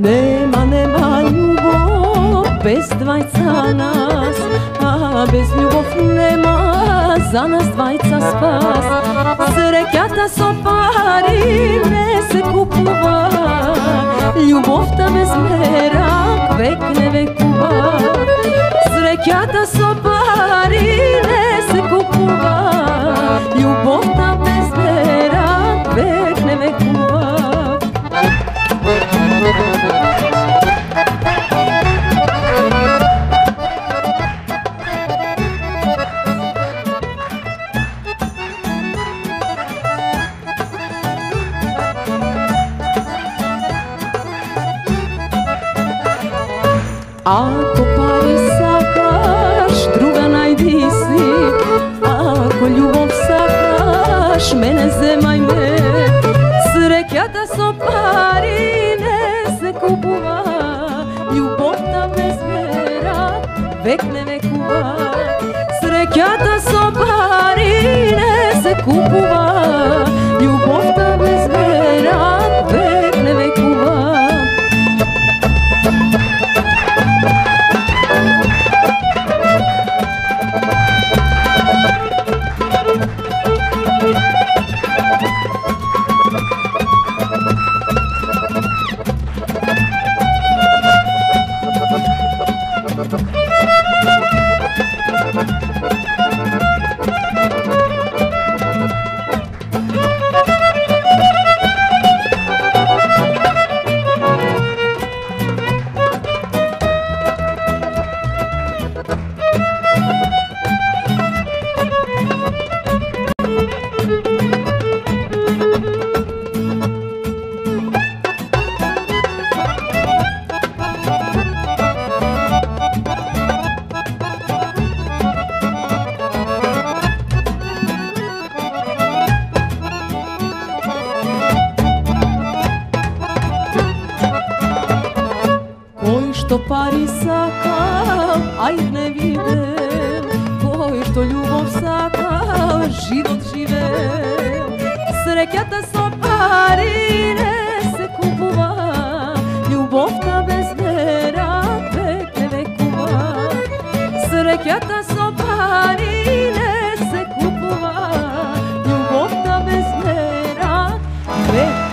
Nema ljubav bez dvajca nas, a bez ljubav nema za nas dvajca spas. Srekata so pari ne se kupuva, ljubovta bez merak vek ne vekuva. Srekata so pari ne se kupuva, ljubovta bez merak vek ne vekuva. Ako pari sakaš, druga najdi si, ako ljubav sakaš, mene zemaj me. Srekata so pari ne se kupuva, ljubovta bez merak vek ne vekuva. Srekata so pari ne se kupuva, ljubovta bez merak vek ne vekuva. Što pari sakal, aj ne videl, koji što ljubav sakal, život živel. Srekata so pari ne se kupuva, ljubovta bez merak vek ne vekuva. Srekata so pari ne se kupuva, ljubovta bez merak vek ne vekuva.